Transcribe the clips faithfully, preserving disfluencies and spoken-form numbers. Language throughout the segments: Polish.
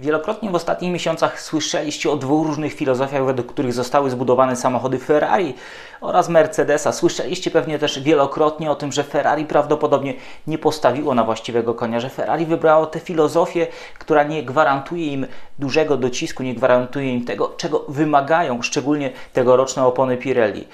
Wielokrotnie w ostatnich miesiącach słyszeliście o dwóch różnych filozofiach, według których zostały zbudowane samochody Ferrari oraz Mercedesa. Słyszeliście pewnie też wielokrotnie o tym, że Ferrari prawdopodobnie nie postawiło na właściwego konia, że Ferrari wybrało tę filozofię, która nie gwarantuje im dużego docisku, nie gwarantuje im tego, czego wymagają, szczególnie tegoroczne opony Pirelli.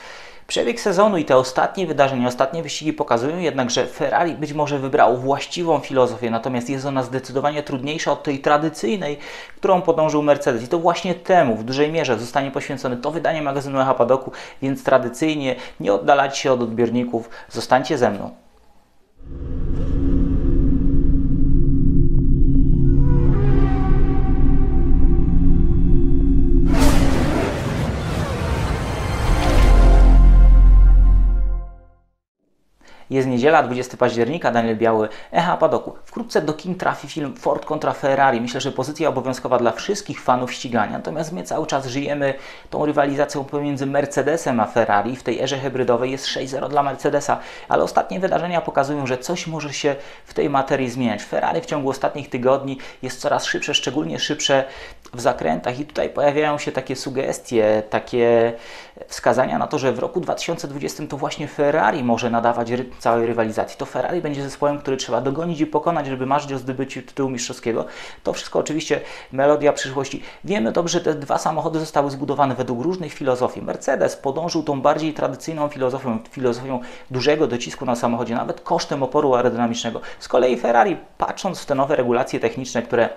Przebieg sezonu i te ostatnie wydarzenia, ostatnie wyścigi pokazują jednak, że Ferrari być może wybrało właściwą filozofię, natomiast jest ona zdecydowanie trudniejsza od tej tradycyjnej, którą podążył Mercedes. I to właśnie temu w dużej mierze zostanie poświęcone to wydanie magazynu Echapadoku, więc tradycyjnie nie oddalajcie się od odbiorników, zostańcie ze mną. Jest niedziela, dwudziestego października, Daniel Biały, Echapadoku. Wkrótce do kin trafi film Ford kontra Ferrari. Myślę, że pozycja obowiązkowa dla wszystkich fanów ścigania. Natomiast my cały czas żyjemy tą rywalizacją pomiędzy Mercedesem a Ferrari. W tej erze hybrydowej jest sześć zero dla Mercedesa, ale ostatnie wydarzenia pokazują, że coś może się w tej materii zmieniać. Ferrari w ciągu ostatnich tygodni jest coraz szybsze, szczególnie szybsze w zakrętach i tutaj pojawiają się takie sugestie, takie wskazania na to, że w roku dwa tysiące dwudziestym to właśnie Ferrari może nadawać rytm całej rywalizacji. To Ferrari będzie zespołem, który trzeba dogonić i pokonać, żeby marzyć o zdobyciu tytułu mistrzowskiego. To wszystko oczywiście melodia przyszłości. Wiemy dobrze, że te dwa samochody zostały zbudowane według różnych filozofii. Mercedes podążył tą bardziej tradycyjną filozofią, filozofią dużego docisku na samochodzie, nawet kosztem oporu aerodynamicznego. Z kolei Ferrari, patrząc w te nowe regulacje techniczne, które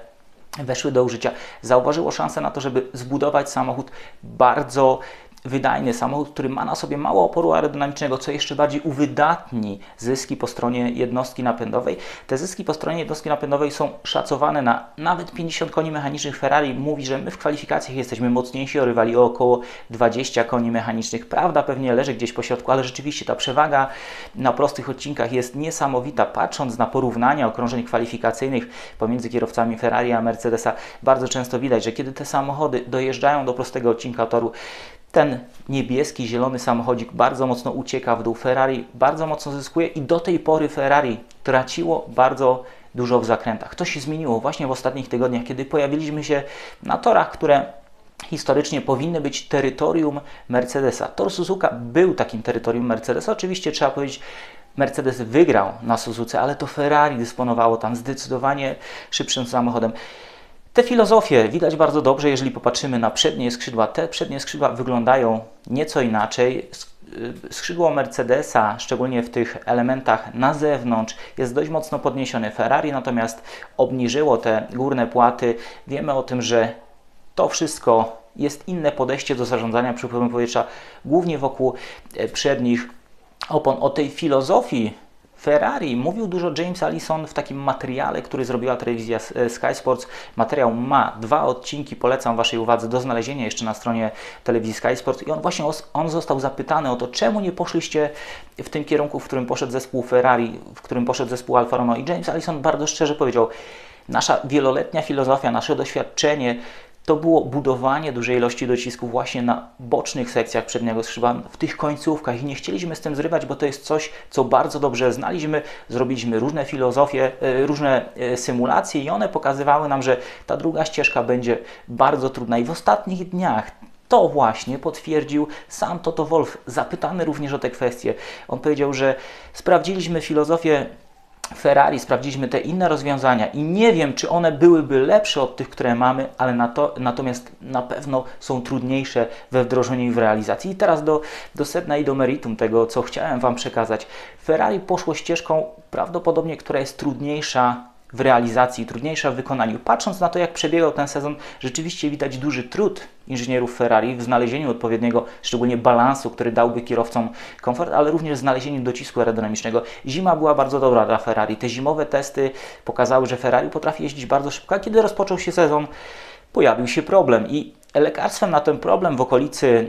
weszły do użycia, zauważyło szansę na to, żeby zbudować samochód bardzo wydajny, samochód, który ma na sobie mało oporu aerodynamicznego, co jeszcze bardziej uwydatni zyski po stronie jednostki napędowej. Te zyski po stronie jednostki napędowej są szacowane na nawet pięćdziesiąt koni mechanicznych. Ferrari mówi, że my w kwalifikacjach jesteśmy mocniejsi o rywali o około dwadzieścia koni mechanicznych. Prawda pewnie leży gdzieś po środku, ale rzeczywiście ta przewaga na prostych odcinkach jest niesamowita. Patrząc na porównania okrążeń kwalifikacyjnych pomiędzy kierowcami Ferrari a Mercedesa, bardzo często widać, że kiedy te samochody dojeżdżają do prostego odcinka toru, ten niebieski, zielony samochodzik bardzo mocno ucieka w dół. Ferrari bardzo mocno zyskuje i do tej pory Ferrari traciło bardzo dużo w zakrętach. To się zmieniło właśnie w ostatnich tygodniach, kiedy pojawiliśmy się na torach, które historycznie powinny być terytorium Mercedesa. Tor Suzuka był takim terytorium Mercedesa. Oczywiście trzeba powiedzieć, Mercedes wygrał na Suzuce, ale to Ferrari dysponowało tam zdecydowanie szybszym samochodem. Te filozofie widać bardzo dobrze, jeżeli popatrzymy na przednie skrzydła. Te przednie skrzydła wyglądają nieco inaczej. Skrzydło Mercedesa, szczególnie w tych elementach na zewnątrz, jest dość mocno podniesione. Ferrari natomiast obniżyło te górne płaty. Wiemy o tym, że to wszystko jest inne podejście do zarządzania przepływem powietrza, głównie wokół przednich opon. O tej filozofii Ferrari mówił dużo James Allison w takim materiale, który zrobiła telewizja Sky Sports. Materiał ma dwa odcinki, polecam Waszej uwadze, do znalezienia jeszcze na stronie telewizji Sky Sports. I on właśnie on został zapytany o to, czemu nie poszliście w tym kierunku, w którym poszedł zespół Ferrari, w którym poszedł zespół Alfa Romeo. I James Allison bardzo szczerze powiedział, nasza wieloletnia filozofia, nasze doświadczenie to było budowanie dużej ilości docisków właśnie na bocznych sekcjach przedniego skrzydła, w tych końcówkach i nie chcieliśmy z tym zrywać, bo to jest coś, co bardzo dobrze znaliśmy. Zrobiliśmy różne filozofie, różne symulacje i one pokazywały nam, że ta druga ścieżka będzie bardzo trudna i w ostatnich dniach to właśnie potwierdził sam Toto Wolf, zapytany również o te kwestie. On powiedział, że sprawdziliśmy filozofię Ferrari, sprawdziliśmy te inne rozwiązania i nie wiem, czy one byłyby lepsze od tych, które mamy, ale na to, natomiast na pewno są trudniejsze we wdrożeniu i w realizacji. I teraz do, do sedna i do meritum tego, co chciałem Wam przekazać. Ferrari poszło ścieżką prawdopodobnie, która jest trudniejsza w realizacji, trudniejsza w wykonaniu. Patrząc na to, jak przebiegał ten sezon, rzeczywiście widać duży trud inżynierów Ferrari w znalezieniu odpowiedniego, szczególnie balansu, który dałby kierowcom komfort, ale również w znalezieniu docisku aerodynamicznego. Zima była bardzo dobra dla Ferrari. Te zimowe testy pokazały, że Ferrari potrafi jeździć bardzo szybko, a kiedy rozpoczął się sezon, pojawił się problem i lekarstwem na ten problem w okolicy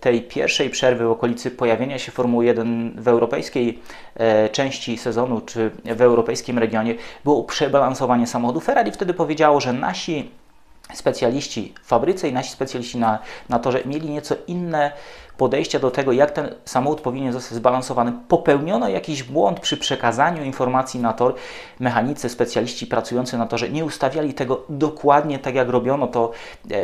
tej pierwszej przerwy, w okolicy pojawienia się Formuły jeden w europejskiej części sezonu czy w europejskim regionie było przebalansowanie samochodu. Ferrari wtedy powiedziało, że nasi specjaliści w fabryce i nasi specjaliści na, na torze mieli nieco inne podejścia do tego, jak ten samochód powinien zostać zbalansowany. Popełniono jakiś błąd przy przekazaniu informacji na tor. Mechanicy, specjaliści pracujący na torze nie ustawiali tego dokładnie tak, jak robiono to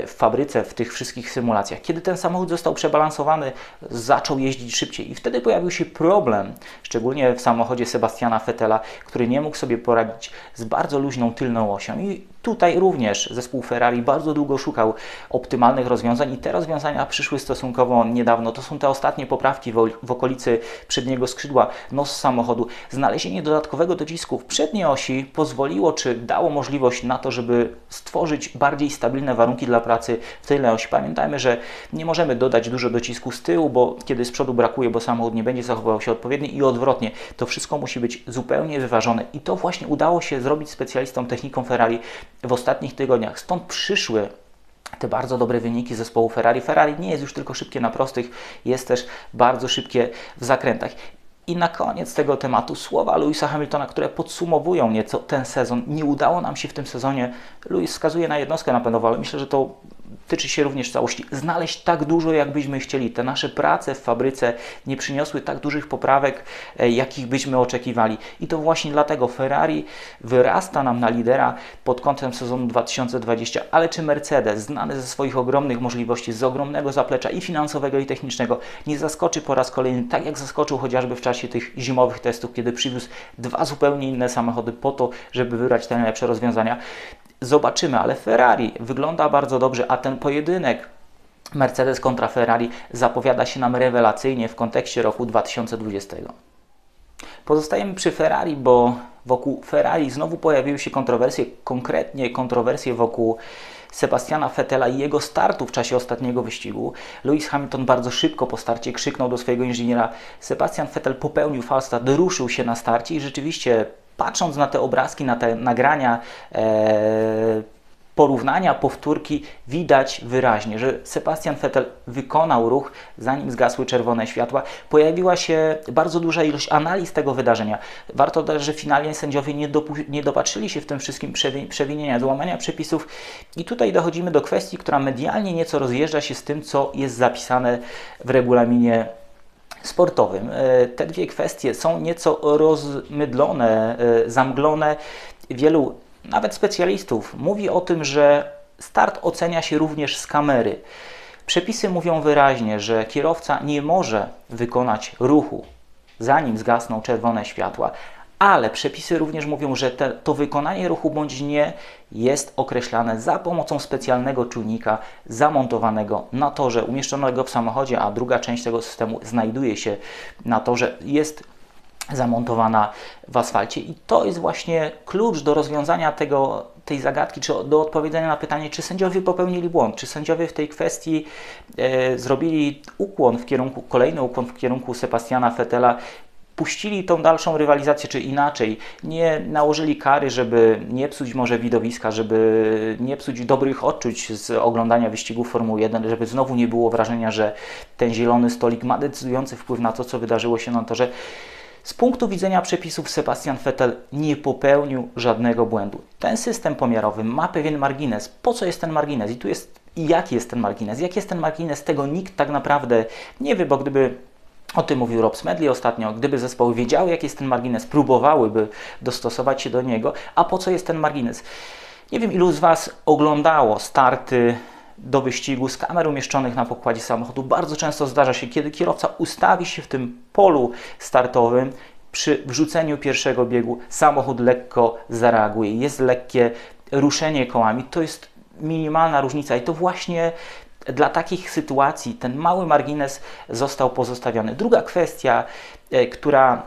w fabryce, w tych wszystkich symulacjach. Kiedy ten samochód został przebalansowany, zaczął jeździć szybciej i wtedy pojawił się problem, szczególnie w samochodzie Sebastiana Vettela, który nie mógł sobie poradzić z bardzo luźną tylną osią. I tutaj również zespół Ferrari bardzo długo szukał optymalnych rozwiązań i te rozwiązania przyszły stosunkowo niedawno. To są te ostatnie poprawki w okolicy przedniego skrzydła, nos samochodu. Znalezienie dodatkowego docisku w przedniej osi pozwoliło, czy dało możliwość na to, żeby stworzyć bardziej stabilne warunki dla pracy w tylnej osi. Pamiętajmy, że nie możemy dodać dużo docisku z tyłu, bo kiedy z przodu brakuje, bo samochód nie będzie zachowywał się odpowiednio i odwrotnie. To wszystko musi być zupełnie wyważone i to właśnie udało się zrobić specjalistom, technikom Ferrari w ostatnich tygodniach. Stąd przyszły te bardzo dobre wyniki zespołu Ferrari. Ferrari nie jest już tylko szybkie na prostych, jest też bardzo szybkie w zakrętach. I na koniec tego tematu słowa Lewisa Hamiltona, które podsumowują nieco ten sezon. Nie udało nam się w tym sezonie, Lewis wskazuje na jednostkę napędową, ale myślę, że to tyczy się również całości, znaleźć tak dużo, jak byśmy chcieli. Te nasze prace w fabryce nie przyniosły tak dużych poprawek, jakich byśmy oczekiwali. I to właśnie dlatego Ferrari wyrasta nam na lidera pod kątem sezonu dwa tysiące dwudziestego, ale czy Mercedes, znany ze swoich ogromnych możliwości, z ogromnego zaplecza i finansowego, i technicznego, nie zaskoczy po raz kolejny, tak jak zaskoczył chociażby w czasie tych zimowych testów, kiedy przywiózł dwa zupełnie inne samochody po to, żeby wybrać te najlepsze rozwiązania. Zobaczymy, ale Ferrari wygląda bardzo dobrze, a ten pojedynek Mercedes kontra Ferrari zapowiada się nam rewelacyjnie w kontekście roku dwa tysiące dwudziestego. Pozostajemy przy Ferrari, bo wokół Ferrari znowu pojawiły się kontrowersje, konkretnie kontrowersje wokół Sebastiana Vettela i jego startu w czasie ostatniego wyścigu. Lewis Hamilton bardzo szybko po starcie krzyknął do swojego inżyniera: Sebastian Vettel popełnił falstart, ruszył się na starcie i rzeczywiście, patrząc na te obrazki, na te nagrania, e, porównania, powtórki, widać wyraźnie, że Sebastian Vettel wykonał ruch, zanim zgasły czerwone światła. Pojawiła się bardzo duża ilość analiz tego wydarzenia. Warto dodać, że finalnie sędziowie nie, nie dopatrzyli się w tym wszystkim przewinienia, złamania przepisów. I tutaj dochodzimy do kwestii, która medialnie nieco rozjeżdża się z tym, co jest zapisane w regulaminie sportowym. Te dwie kwestie są nieco rozmydlone, zamglone. Wielu, nawet specjalistów, mówi o tym, że start ocenia się również z kamery. Przepisy mówią wyraźnie, że kierowca nie może wykonać ruchu, zanim zgasną czerwone światła, ale przepisy również mówią, że te, to wykonanie ruchu bądź nie jest określane za pomocą specjalnego czujnika zamontowanego na torze, umieszczonego w samochodzie, a druga część tego systemu znajduje się na torze, jest zamontowana w asfalcie. I to jest właśnie klucz do rozwiązania tego, tej zagadki, czy do odpowiedzenia na pytanie, czy sędziowie popełnili błąd, czy sędziowie w tej kwestii e, zrobili ukłon w kierunku, kolejny ukłon w kierunku Sebastiana Vettela, puścili tą dalszą rywalizację, czy inaczej, nie nałożyli kary, żeby nie psuć może widowiska, żeby nie psuć dobrych odczuć z oglądania wyścigów Formuły jeden, żeby znowu nie było wrażenia, że ten zielony stolik ma decydujący wpływ na to, co wydarzyło się na torze. Z punktu widzenia przepisów Sebastian Vettel nie popełnił żadnego błędu. Ten system pomiarowy ma pewien margines. Po co jest ten margines? I tu jest, i jaki jest ten margines? Jaki jest ten margines? Tego nikt tak naprawdę nie wie, bo gdyby o tym mówił Rob Smedley ostatnio, gdyby zespoły wiedziały, jaki jest ten margines, próbowałyby dostosować się do niego. A po co jest ten margines? Nie wiem, ilu z Was oglądało starty do wyścigu z kamer umieszczonych na pokładzie samochodu. Bardzo często zdarza się, kiedy kierowca ustawi się w tym polu startowym, przy wrzuceniu pierwszego biegu samochód lekko zareaguje. Jest lekkie ruszenie kołami. To jest minimalna różnica i to właśnie dla takich sytuacji ten mały margines został pozostawiony. Druga kwestia, która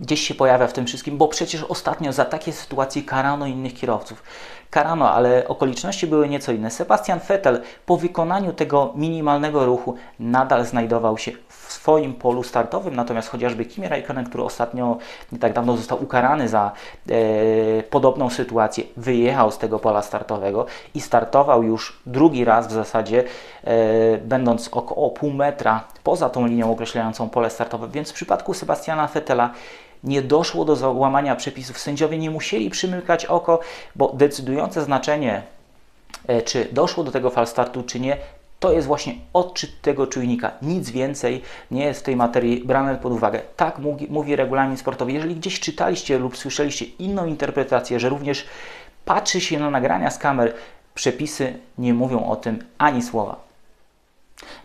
gdzieś się pojawia w tym wszystkim, bo przecież ostatnio za takie sytuacje karano innych kierowców. Karano, ale okoliczności były nieco inne. Sebastian Vettel po wykonaniu tego minimalnego ruchu nadal znajdował się w swoim polu startowym, natomiast chociażby Kimi Raikkonen, który ostatnio, nie tak dawno, został ukarany za e, podobną sytuację, wyjechał z tego pola startowego i startował już drugi raz w zasadzie, e, będąc około pół metra poza tą linią określającą pole startowe, więc w przypadku Sebastiana Vettela nie doszło do załamania przepisów. Sędziowie nie musieli przymykać oko, bo decydujące znaczenie, czy doszło do tego falstartu, czy nie, To jest właśnie odczyt tego czujnika. Nic więcej nie jest w tej materii brane pod uwagę. Tak mówi, mówi regulamin sportowy. Jeżeli gdzieś czytaliście lub słyszeliście inną interpretację, że również patrzy się na nagrania z kamer, przepisy nie mówią o tym ani słowa.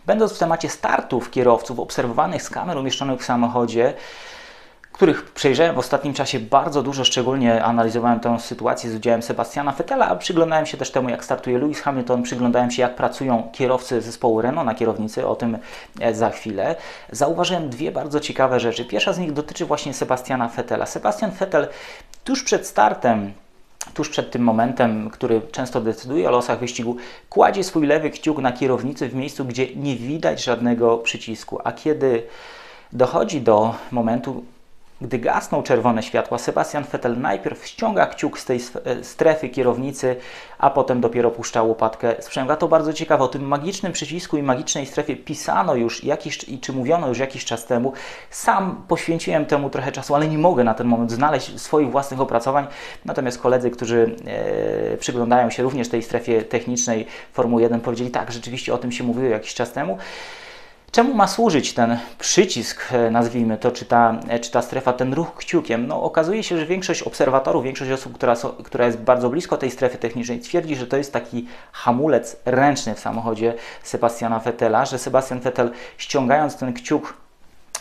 Będąc w temacie startów kierowców obserwowanych z kamer umieszczonych w samochodzie, których przejrzałem w ostatnim czasie bardzo dużo, szczególnie analizowałem tę sytuację z udziałem Sebastiana Vettela, a przyglądałem się też temu, jak startuje Lewis Hamilton, przyglądałem się, jak pracują kierowcy zespołu Renault na kierownicy, o tym za chwilę. Zauważyłem dwie bardzo ciekawe rzeczy. Pierwsza z nich dotyczy właśnie Sebastiana Vettela. Sebastian Vettel tuż przed startem, tuż przed tym momentem, który często decyduje o losach wyścigu, kładzie swój lewy kciuk na kierownicy w miejscu, gdzie nie widać żadnego przycisku. A kiedy dochodzi do momentu, gdy gasną czerwone światła, Sebastian Vettel najpierw ściąga kciuk z tej strefy kierownicy, a potem dopiero puszcza łopatkę sprzęgła. To bardzo ciekawe. O tym magicznym przycisku i magicznej strefie pisano już jakiś, i czy mówiono już jakiś czas temu. Sam poświęciłem temu trochę czasu, ale nie mogę na ten moment znaleźć swoich własnych opracowań. Natomiast koledzy, którzy e, przyglądają się również tej strefie technicznej Formuły jeden, powiedzieli: tak, rzeczywiście o tym się mówiło jakiś czas temu. Czemu ma służyć ten przycisk, nazwijmy to, czy ta, czy ta strefa, ten ruch kciukiem? No, okazuje się, że większość obserwatorów, większość osób, która, so, która jest bardzo blisko tej strefy technicznej, twierdzi, że to jest taki hamulec ręczny w samochodzie Sebastiana Vettela, że Sebastian Vettel ściągając ten kciuk,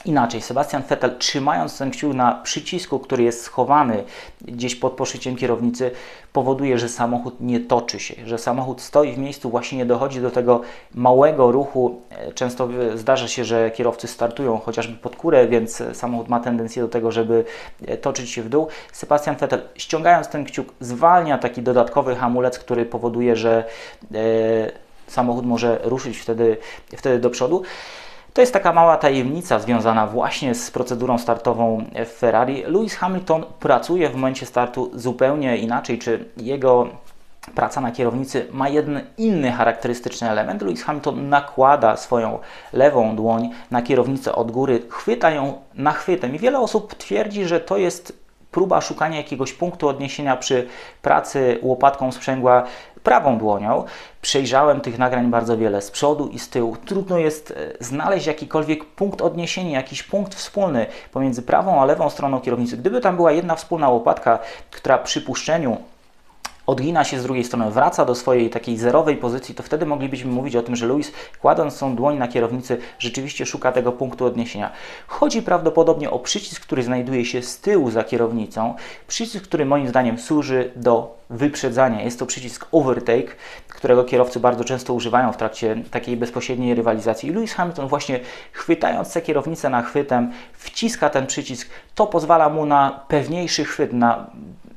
inaczej, Sebastian Vettel trzymając ten kciuk na przycisku, który jest schowany gdzieś pod poszyciem kierownicy, powoduje, że samochód nie toczy się, że samochód stoi w miejscu, właśnie nie dochodzi do tego małego ruchu. Często zdarza się, że kierowcy startują chociażby pod kurę, więc samochód ma tendencję do tego, żeby toczyć się w dół. Sebastian Vettel ściągając ten kciuk zwalnia taki dodatkowy hamulec, który powoduje, że e, samochód może ruszyć wtedy, wtedy do przodu. To jest taka mała tajemnica związana właśnie z procedurą startową w Ferrari. Lewis Hamilton pracuje w momencie startu zupełnie inaczej, czy jego praca na kierownicy ma jeden inny charakterystyczny element. Lewis Hamilton nakłada swoją lewą dłoń na kierownicę od góry, chwyta ją nachwytem i wiele osób twierdzi, że to jest próba szukania jakiegoś punktu odniesienia przy pracy łopatką sprzęgła prawą dłonią. Przejrzałem tych nagrań bardzo wiele z przodu i z tyłu. Trudno jest znaleźć jakikolwiek punkt odniesienia, jakiś punkt wspólny pomiędzy prawą a lewą stroną kierownicy. Gdyby tam była jedna wspólna łopatka, która przy puszczeniu odgina się z drugiej strony, wraca do swojej takiej zerowej pozycji, to wtedy moglibyśmy mówić o tym, że Lewis, kładąc tą dłoń na kierownicy, rzeczywiście szuka tego punktu odniesienia. Chodzi prawdopodobnie o przycisk, który znajduje się z tyłu za kierownicą. Przycisk, który moim zdaniem służy do wyprzedzania. Jest to przycisk overtake, którego kierowcy bardzo często używają w trakcie takiej bezpośredniej rywalizacji. I Lewis Hamilton właśnie chwytając tę kierownicę nachwytem wciska ten przycisk. To pozwala mu na pewniejszy chwyt, na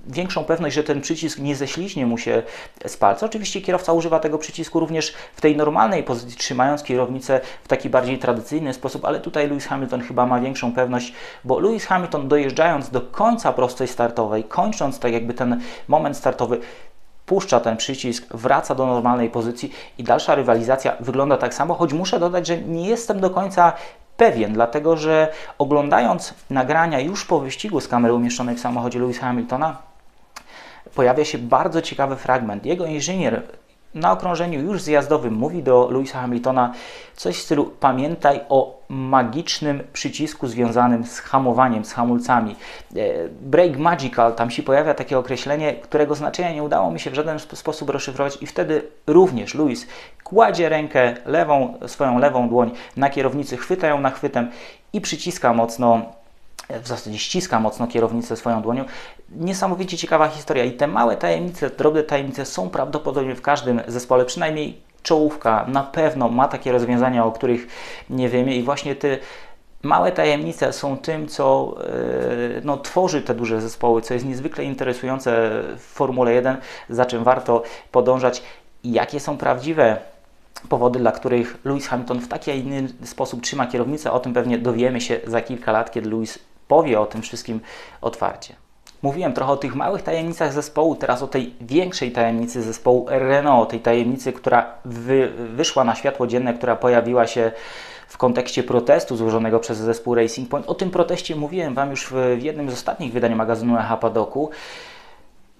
większą pewność, że ten przycisk nie ześliźnie mu się z palca. Oczywiście kierowca używa tego przycisku również w tej normalnej pozycji, trzymając kierownicę w taki bardziej tradycyjny sposób, ale tutaj Lewis Hamilton chyba ma większą pewność, bo Lewis Hamilton dojeżdżając do końca prostej startowej, kończąc tak jakby ten moment startowy, puszcza ten przycisk, wraca do normalnej pozycji i dalsza rywalizacja wygląda tak samo, choć muszę dodać, że nie jestem do końca pewien, dlatego że oglądając nagrania już po wyścigu z kamery umieszczonej w samochodzie Lewisa Hamiltona, pojawia się bardzo ciekawy fragment. Jego inżynier na okrążeniu już zjazdowym mówi do Lewisa Hamiltona coś w stylu: pamiętaj o magicznym przycisku związanym z hamowaniem, z hamulcami. Brake magical, tam się pojawia takie określenie, którego znaczenia nie udało mi się w żaden sposób rozszyfrować i wtedy również Lewis kładzie rękę, lewą, swoją lewą dłoń na kierownicy, chwyta ją nachwytem i przyciska mocno, w zasadzie ściska mocno kierownicę swoją dłonią. Niesamowicie ciekawa historia i te małe tajemnice, drobne tajemnice są prawdopodobnie w każdym zespole, przynajmniej czołówka na pewno ma takie rozwiązania, o których nie wiemy i właśnie te małe tajemnice są tym, co no, tworzy te duże zespoły, co jest niezwykle interesujące w Formule jeden, za czym warto podążać i jakie są prawdziwe powody, dla których Lewis Hamilton w taki, a inny sposób trzyma kierownicę. O tym pewnie dowiemy się za kilka lat, kiedy Lewis powie o tym wszystkim otwarcie. Mówiłem trochę o tych małych tajemnicach zespołu, teraz o tej większej tajemnicy zespołu Renault, tej tajemnicy, która wy, wyszła na światło dzienne, która pojawiła się w kontekście protestu złożonego przez zespół Racing Point. O tym proteście mówiłem Wam już w jednym z ostatnich wydań magazynu Echapadoku.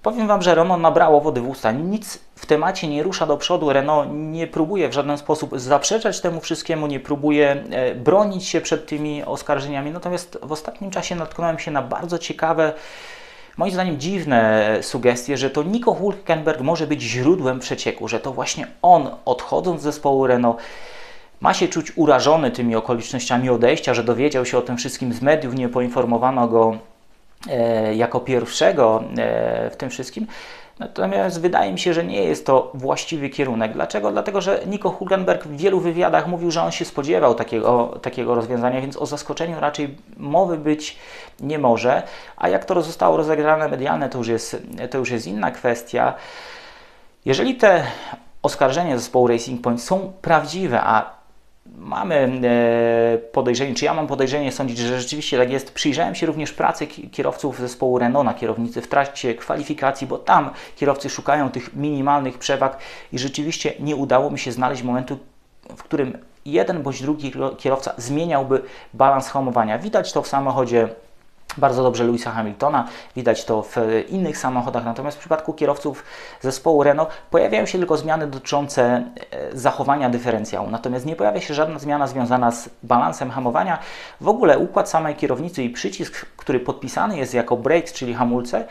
Powiem Wam, że Renault nabrało wody w usta. Nic w temacie nie rusza do przodu. Renault nie próbuje w żaden sposób zaprzeczać temu wszystkiemu, nie próbuje bronić się przed tymi oskarżeniami. Natomiast w ostatnim czasie natknąłem się na bardzo ciekawe, moim zdaniem dziwne sugestie, że to Nico Hülkenberg może być źródłem przecieku, że to właśnie on, odchodząc z zespołu Renault, ma się czuć urażony tymi okolicznościami odejścia, że dowiedział się o tym wszystkim z mediów, nie poinformowano go e, jako pierwszego e, w tym wszystkim. Natomiast wydaje mi się, że nie jest to właściwy kierunek. Dlaczego? Dlatego, że Nico Hülkenberg w wielu wywiadach mówił, że on się spodziewał takiego, takiego rozwiązania, więc o zaskoczeniu raczej mowy być nie może. A jak to zostało rozegrane medialne, to już jest, to już jest inna kwestia. Jeżeli te oskarżenia zespołu Racing Point są prawdziwe, a mamy podejrzenie, czy ja mam podejrzenie sądzić, że rzeczywiście tak jest. Przyjrzałem się również pracy kierowców zespołu Renault na kierownicy w trakcie kwalifikacji, bo tam kierowcy szukają tych minimalnych przewag i rzeczywiście nie udało mi się znaleźć momentu, w którym jeden bądź drugi kierowca zmieniałby balans hamowania. Widać to w samochodzie bardzo dobrze Lewisa Hamiltona, widać to w innych samochodach, natomiast w przypadku kierowców zespołu Renault pojawiają się tylko zmiany dotyczące zachowania dyferencjału, natomiast nie pojawia się żadna zmiana związana z balansem hamowania. W ogóle układ samej kierownicy i przycisk, który podpisany jest jako brakes, czyli hamulce,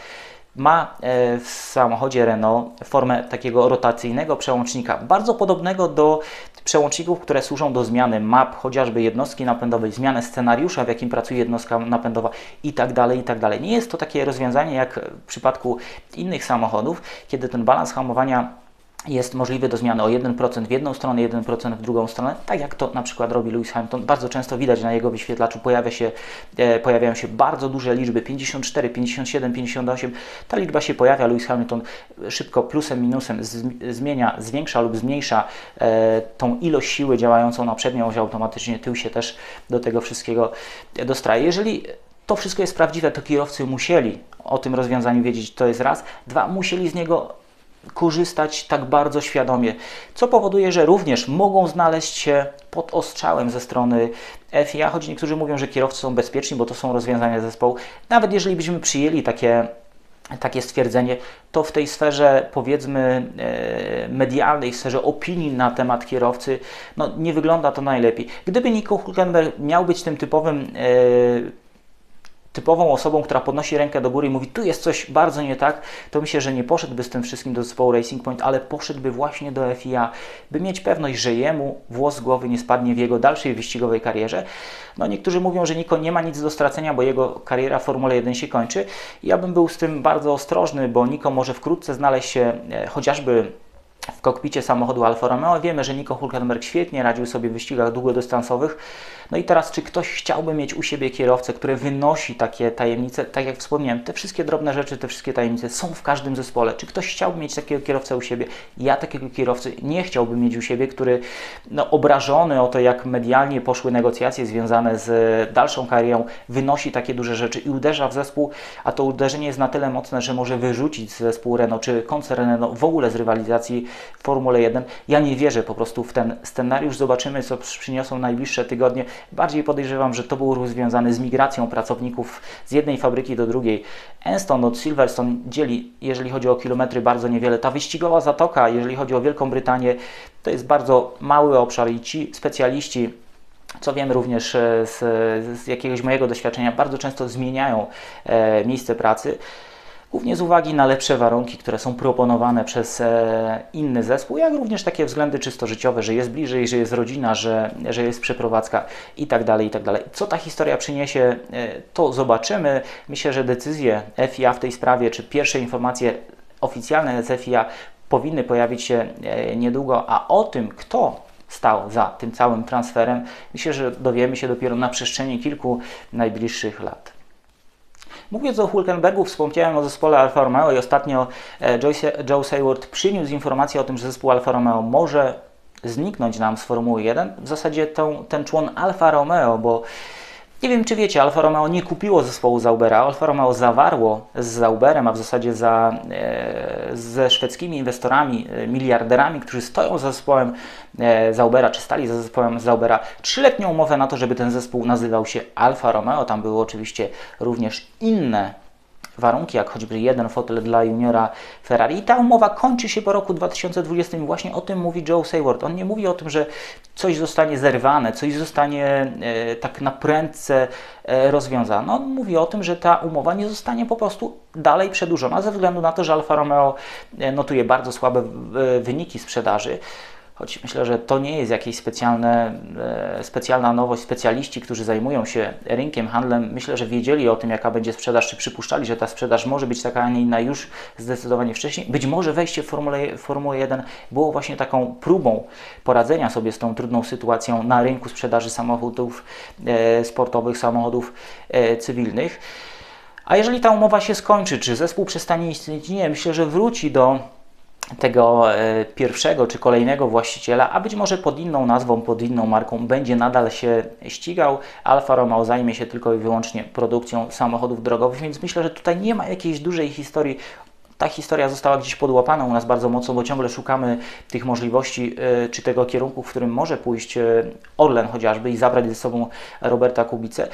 ma w samochodzie Renault formę takiego rotacyjnego przełącznika, bardzo podobnego do przełączników, które służą do zmiany map, chociażby jednostki napędowej, zmiany scenariusza, w jakim pracuje jednostka napędowa i tak dalej, i tak dalej. Nie jest to takie rozwiązanie jak w przypadku innych samochodów, kiedy ten balans hamowania jest możliwy do zmiany o jeden procent w jedną stronę, jeden procent w drugą stronę, tak jak to na przykład robi Lewis Hamilton. Bardzo często widać na jego wyświetlaczu, pojawia się, e, pojawiają się bardzo duże liczby, pięćdziesiąt cztery, pięćdziesiąt siedem, pięćdziesiąt osiem. Ta liczba się pojawia, Lewis Hamilton szybko plusem, minusem z, zmienia, zwiększa lub zmniejsza e, tą ilość siły działającą na przednią oś automatycznie, tył się też do tego wszystkiego dostraje. Jeżeli to wszystko jest prawdziwe, to kierowcy musieli o tym rozwiązaniu wiedzieć, to jest raz. Dwa, musieli z niego korzystać tak bardzo świadomie, co powoduje, że również mogą znaleźć się pod ostrzałem ze strony F I A, choć niektórzy mówią, że kierowcy są bezpieczni, bo to są rozwiązania zespołu. Nawet jeżeli byśmy przyjęli takie, takie stwierdzenie, to w tej sferze, powiedzmy, medialnej, w sferze opinii na temat kierowcy, no, nie wygląda to najlepiej. Gdyby Nico Hülkenberg miał być tym typowym yy, typową osobą, która podnosi rękę do góry i mówi, tu jest coś bardzo nie tak, to myślę, że nie poszedłby z tym wszystkim do zespołu Racing Point, ale poszedłby właśnie do F I A, by mieć pewność, że jemu włos z głowy nie spadnie w jego dalszej wyścigowej karierze. No, niektórzy mówią, że Nico nie ma nic do stracenia, bo jego kariera w Formule jeden się kończy. Ja bym był z tym bardzo ostrożny, bo Nico może wkrótce znaleźć się e, chociażby w kokpicie samochodu Alfa Romeo. Wiemy, że Nico Hülkenberg świetnie radził sobie w wyścigach długodystansowych. No i teraz, czy ktoś chciałby mieć u siebie kierowcę, który wynosi takie tajemnice? Tak jak wspomniałem, te wszystkie drobne rzeczy, te wszystkie tajemnice są w każdym zespole. Czy ktoś chciałby mieć takiego kierowcę u siebie? Ja takiego kierowcy nie chciałbym mieć u siebie, który no, obrażony o to, jak medialnie poszły negocjacje związane z dalszą karierą, wynosi takie duże rzeczy i uderza w zespół, a to uderzenie jest na tyle mocne, że może wyrzucić z zespół Renault, czy koncern Renault w ogóle z rywalizacji w Formule jeden. Ja nie wierzę po prostu w ten scenariusz. Zobaczymy, co przyniosą najbliższe tygodnie. Bardziej podejrzewam, że to był związany z migracją pracowników z jednej fabryki do drugiej. Enstone od Silverstone dzieli, jeżeli chodzi o kilometry, bardzo niewiele. Ta wyścigowa zatoka, jeżeli chodzi o Wielką Brytanię, to jest bardzo mały obszar i ci specjaliści, co wiem również z, z jakiegoś mojego doświadczenia, bardzo często zmieniają e, miejsce pracy. Głównie z uwagi na lepsze warunki, które są proponowane przez e, inny zespół, jak również takie względy czysto życiowe, że jest bliżej, że jest rodzina, że, że jest przeprowadzka i tak dalej, i tak dalej. Co ta historia przyniesie, e, to zobaczymy. Myślę, że decyzje F I A w tej sprawie, czy pierwsze informacje oficjalne z F I A powinny pojawić się e, niedługo, a o tym, kto stał za tym całym transferem, myślę, że dowiemy się dopiero na przestrzeni kilku najbliższych lat. Mówiąc o Hülkenbergu, wspomniałem o zespole Alfa Romeo i ostatnio Joe Saward przyniósł informację o tym, że zespół Alfa Romeo może zniknąć nam z Formuły jeden. W zasadzie ten, ten człon Alfa Romeo, bo nie wiem, czy wiecie, Alfa Romeo nie kupiło zespołu Zaubera. Alfa Romeo zawarło z Zauberem, a w zasadzie za, e, ze szwedzkimi inwestorami, e, miliarderami, którzy stoją za zespołem e, Zaubera, czy stali za zespołem Zaubera, trzyletnią umowę na to, żeby ten zespół nazywał się Alfa Romeo. Tam były oczywiście również inne warunki, jak choćby jeden fotel dla juniora Ferrari. I ta umowa kończy się po roku dwa tysiące dwudziestym. Właśnie o tym mówi Joe Saward. On nie mówi o tym, że coś zostanie zerwane, coś zostanie e, tak na prędce e, rozwiązane. On mówi o tym, że ta umowa nie zostanie po prostu dalej przedłużona ze względu na to, że Alfa Romeo notuje bardzo słabe e, wyniki sprzedaży. Choć myślę, że to nie jest jakaś specjalne, specjalna nowość. Specjaliści, którzy zajmują się rynkiem, handlem, myślę, że wiedzieli o tym, jaka będzie sprzedaż, czy przypuszczali, że ta sprzedaż może być taka, a nie inna już zdecydowanie wcześniej. Być może wejście w Formule, Formułę jeden było właśnie taką próbą poradzenia sobie z tą trudną sytuacją na rynku sprzedaży samochodów e, sportowych, samochodów e, cywilnych. A jeżeli ta umowa się skończy, czy zespół przestanie istnieć? Nie, myślę, że wróci do tego pierwszego czy kolejnego właściciela, a być może pod inną nazwą, pod inną marką będzie nadal się ścigał. Alfa Romeo zajmie się tylko i wyłącznie produkcją samochodów drogowych, więc myślę, że tutaj nie ma jakiejś dużej historii. Ta historia została gdzieś podłapana u nas bardzo mocno, bo ciągle szukamy tych możliwości czy tego kierunku, w którym może pójść Orlen chociażby i zabrać ze sobą Roberta Kubicę.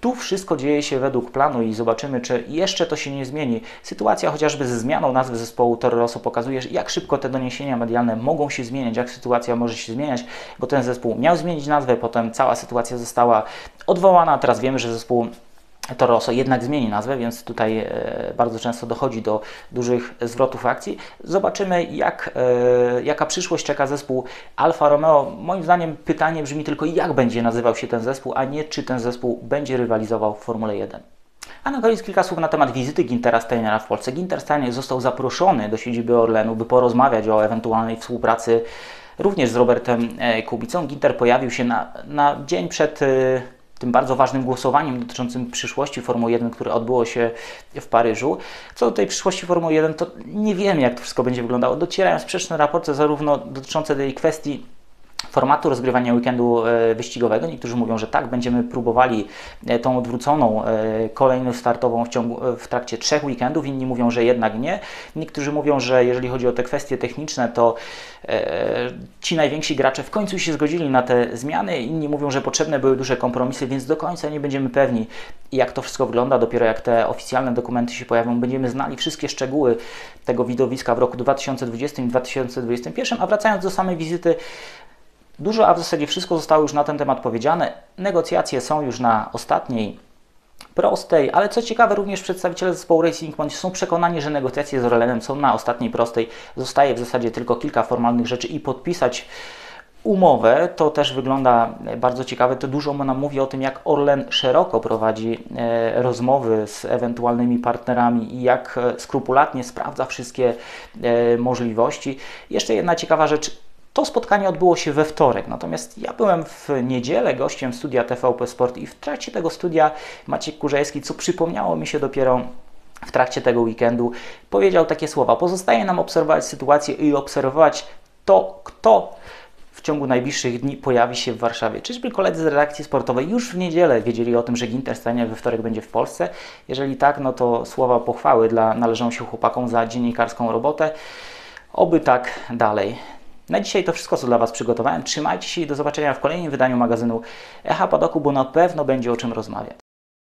Tu wszystko dzieje się według planu i zobaczymy, czy jeszcze to się nie zmieni. Sytuacja chociażby ze zmianą nazwy zespołu Toro Rosso pokazuje, jak szybko te doniesienia medialne mogą się zmieniać, jak sytuacja może się zmieniać, bo ten zespół miał zmienić nazwę, potem cała sytuacja została odwołana, teraz wiemy, że zespół Toro Rosso jednak zmieni nazwę, więc tutaj bardzo często dochodzi do dużych zwrotów akcji. Zobaczymy, jak, jaka przyszłość czeka zespół Alfa Romeo. Moim zdaniem pytanie brzmi tylko, jak będzie nazywał się ten zespół, a nie czy ten zespół będzie rywalizował w Formule jeden. A na koniec kilka słów na temat wizyty Günthera Steinera w Polsce. Günther Steiner został zaproszony do siedziby Orlenu, by porozmawiać o ewentualnej współpracy również z Robertem Kubicą. Günther pojawił się na, na dzień przed tym bardzo ważnym głosowaniem dotyczącym przyszłości Formuły jeden, które odbyło się w Paryżu. Co do tej przyszłości Formuły jeden, to nie wiemy, jak to wszystko będzie wyglądało. Docierają sprzeczne raporty zarówno dotyczące tej kwestii formatu rozgrywania weekendu wyścigowego. Niektórzy mówią, że tak, będziemy próbowali tą odwróconą kolejność startową w, ciągu, w trakcie trzech weekendów, inni mówią, że jednak nie. Niektórzy mówią, że jeżeli chodzi o te kwestie techniczne, to ci najwięksi gracze w końcu się zgodzili na te zmiany, inni mówią, że potrzebne były duże kompromisy, więc do końca nie będziemy pewni, jak to wszystko wygląda. Dopiero jak te oficjalne dokumenty się pojawią, będziemy znali wszystkie szczegóły tego widowiska w roku dwa tysiące dwudziestym i dwa tysiące dwudziestym pierwszym, a wracając do samej wizyty, dużo, a w zasadzie wszystko zostało już na ten temat powiedziane. Negocjacje są już na ostatniej prostej, ale co ciekawe, również przedstawiciele zespołu Racing Point są przekonani, że negocjacje z Orlenem są na ostatniej prostej. Zostaje w zasadzie tylko kilka formalnych rzeczy i podpisać umowę. To też wygląda bardzo ciekawe. To dużo nam mówi o tym, jak Orlen szeroko prowadzi rozmowy z ewentualnymi partnerami i jak skrupulatnie sprawdza wszystkie możliwości. Jeszcze jedna ciekawa rzecz. To spotkanie odbyło się we wtorek, natomiast ja byłem w niedzielę gościem studia T V P Sport i w trakcie tego studia Maciek Kurzewski, co przypomniało mi się dopiero w trakcie tego weekendu, powiedział takie słowa: pozostaje nam obserwować sytuację i obserwować to, kto w ciągu najbliższych dni pojawi się w Warszawie. Czyżby koledzy z redakcji sportowej już w niedzielę wiedzieli o tym, że Günther Steiner we wtorek będzie w Polsce? Jeżeli tak, no to słowa pochwały dla należą się chłopakom za dziennikarską robotę. Oby tak dalej. Na dzisiaj to wszystko, co dla Was przygotowałem. Trzymajcie się i do zobaczenia w kolejnym wydaniu magazynu Echapadoku, bo na pewno będzie o czym rozmawiać.